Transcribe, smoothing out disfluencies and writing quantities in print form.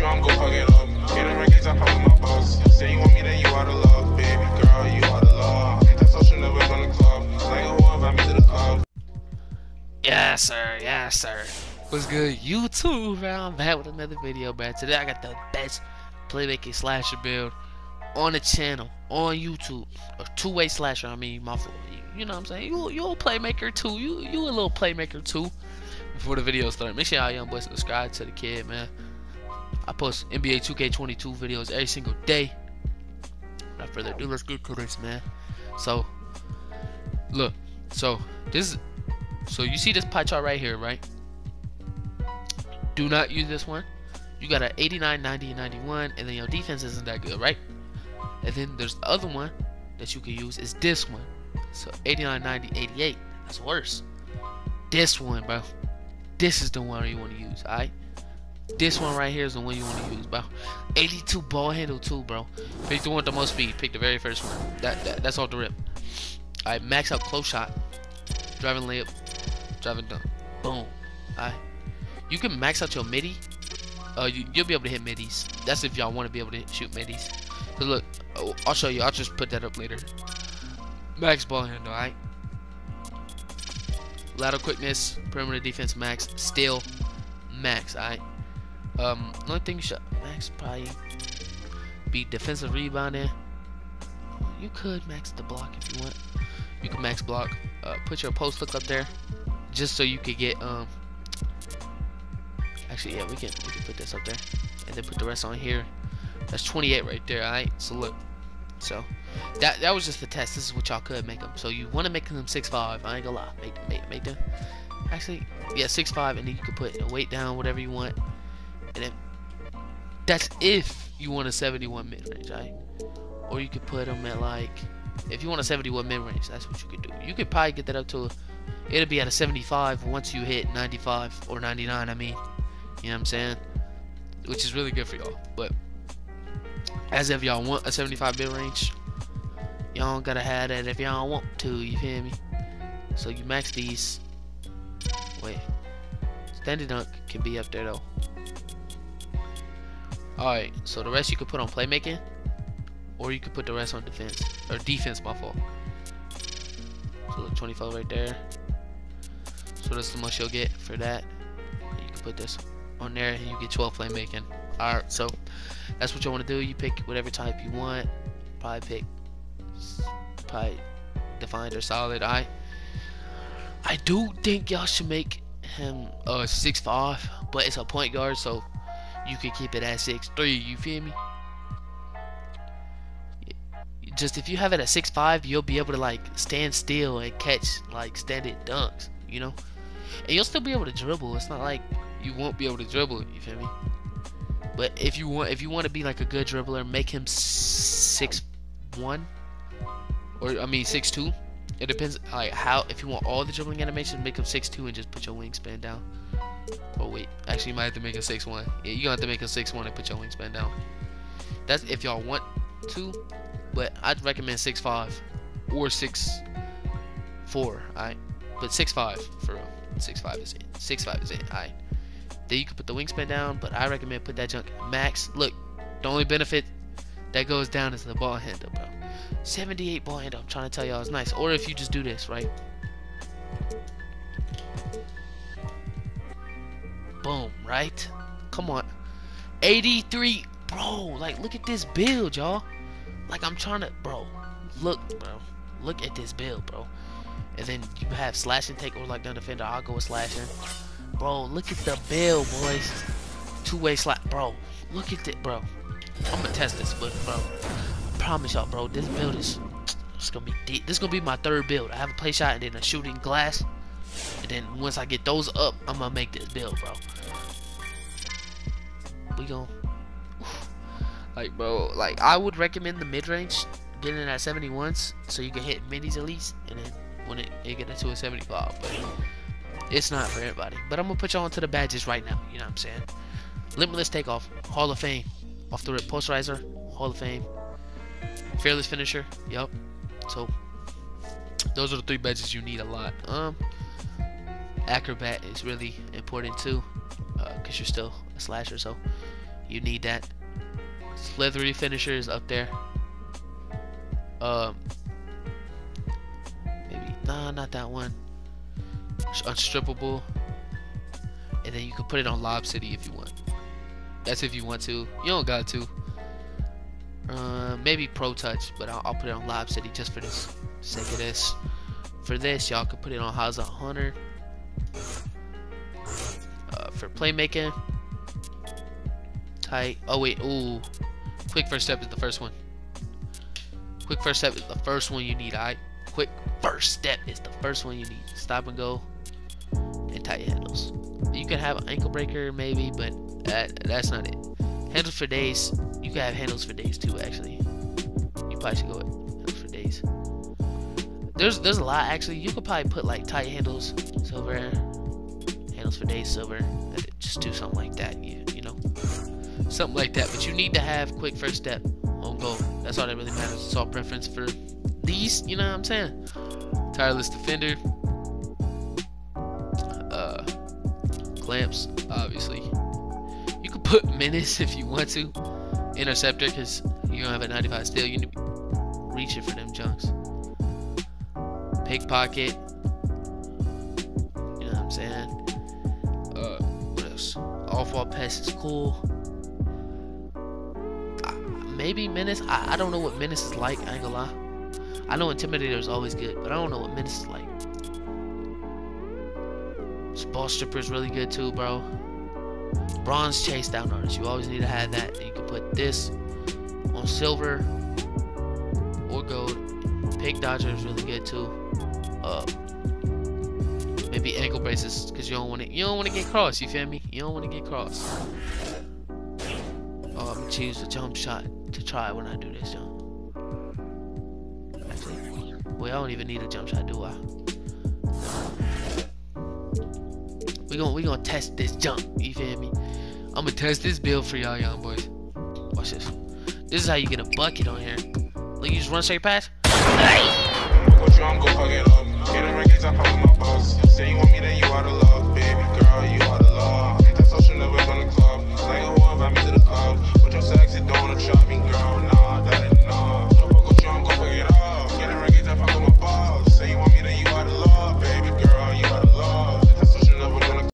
with you, I'm gon' fucking love me. Hit them records, I pop in my box. Say you want me, then you out of love. Baby girl, you out of love. That's all she never from the club. Like a whore, invite me to the club. Yes, sir. Yes, sir. What's good, YouTube? I'm back with another video, man. Today, I got the best playmaking slasher build on the channel, on YouTube. A two-way slasher, I mean, my fault. You know what I'm saying? You a playmaker, too. You a little playmaker, too. Before the video starts, make sure y'all young boys subscribe to the kid, man. I post NBA 2K22 videos every single day. Without further ado, let's get to this, man. So, look. So you see this pie chart right here, right? Do not use this one. You got an 89, 90, 91, and then your defense isn't that good, right? And then there's the other one that you can use is this one. So 89, 90, 88. That's worse. This one, bro. This is the one you want to use, alright? This one right here is the one you want to use, bro. 82 ball handle too, bro. Pick the one with the most speed. Pick the very first one. That's off the rip. Alright, max out close shot. Driving layup. Driving dunk. Boom. Alright. You can max out your midi. You'll be able to hit midis. That's if y'all want to be able to shoot midis. Cause look, I'll show you. I'll just put that up later. Max ball handle, alright? Lateral quickness, perimeter defense max, steal max, alright? Only thing you should max probably be defensive rebounding. You could max the block if you want. You can max block. Put your post look up there, just so you could get Actually, yeah, we can put this up there, and then put the rest on here. That's 28 right there, alright? So look, so that was just the test. This is what y'all could make them. So you want to make them 6'5". I ain't gonna lie. Make them. Actually, yeah, 6'5", and then you can put a weight down, whatever you want. And then that's if you want a 71 mid range, right? Or you could put them at like, if you want a 71 mid range, that's what you could do. You could probably get that up to, it'll be at a 75 once you hit 95 or 99. I mean, you know what I'm saying? Which is really good for y'all, but. As if y'all want a 75 mid range, y'all don't gotta have that if y'all don't want to, you feel me? So you max these. Wait. Standing dunk can be up there though. Alright, so the rest you can put on playmaking, or you can put the rest on defense. Or defense, my fault. So look, 24 right there. So that's the most you'll get for that. You can put this on there and you get 12 playmaking. Alright, so that's what you want to do. You pick whatever type you want. Probably defined or solid. I do think y'all should make him 6'5", but it's a point guard, so you can keep it at 6'3". You feel me? Just if you have it at 6'5", you'll be able to like stand still and catch like standard dunks, you know. And you'll still be able to dribble. It's not like you won't be able to dribble. You feel me? But if you want to be like a good dribbler, make him 6'1", or I mean 6'2". It depends like how. If you want all the dribbling animations, make him 6'2" and just put your wingspan down. Oh wait, actually you might have to make him 6'1". Yeah, you gonna have to make him 6'1" and put your wingspan down. That's if y'all want to, but I'd recommend 6'5" or 6'4". Alright, but 6'5" for real. 6'5" is it. 6'5" is it. Alright. Then you can put the wingspan down, but I recommend put that junk max. Look, the only benefit that goes down is the ball handle, bro. 78 ball handle, I'm trying to tell y'all, it's nice. Or if you just do this, right? Boom, right? Come on. 83, bro, like, look at this build, y'all. Like, I'm trying to, bro. Look at this build, bro. And then you have slash and take, or like the defender, I'll go with slashing. Bro, look at the build, boys. Two-way slot, bro. Look at it, bro. I'm gonna test this, but bro, I promise y'all, bro, this build is gonna be deep. This is gonna be my third build. I have a play shot and then a shooting glass, and then once I get those up, I'm gonna make this build, bro. We gonna like, bro, like I would recommend the mid-range, getting it at 71s, so you can hit minis at least, and then when it gets to a 75, but. It's not for everybody, but I'm gonna put y'all into the badges right now. You know what I'm saying? Limitless Takeoff, Hall of Fame, off the rip. Pulse Riser, Hall of Fame. Fearless Finisher, yup. So those are the three badges you need a lot. Acrobat is really important too, cause you're still a slasher, so You need that. Slithery finisher is up there. Maybe nah, not that one. Unstrippable, and then you can put it on Lob City if you want. That's if you want to. You don't got to. Maybe Pro Touch, but I'll put it on Lob City just for the sake of this. For this, y'all can put it on House of Hunter. For playmaking, tight. Oh wait, ooh. Quick first step is the first one. Quick first step is the first one you need. Alright. Quick first step is the first one you need. Stop and go, and tight handles. You can have an ankle breaker maybe, but that's not it. Handles for days. You can have handles for days too. Actually, you probably should go with handles for days. There's a lot actually. You could probably put like tight handles, silver. Handles for days, silver. Just do something like that. You know, something like that. But you need to have quick first step on goal. That's all that really matters. It's all preference for these. You know what I'm saying? Tireless defender. Clamps, obviously. You could put Menace if you want to. Interceptor, because you don't have a 95 steal. You need to be reaching for them junks. Pickpocket. You know what I'm saying? What else? Off wall pest is cool. Maybe Menace. I don't know what Menace is like. I ain't gonna lie. I know Intimidator is always good, but I don't know what Menace is like. Ball stripper is really good too, bro. Bronze chase down artist. You always need to have that. You can put this on silver or gold. Pig dodger is really good too. Maybe ankle braces, because you don't want to get crossed. You feel me? You don't want to get crossed. Oh, I'm gonna choose the jump shot to try when I do this jump. Actually, well, I don't even need a jump shot, do I? We gonna test this jump, you feel me? I'm gonna test this build for y'all young boys. Watch this. This is how you get a bucket on here. Look, you just run straight past.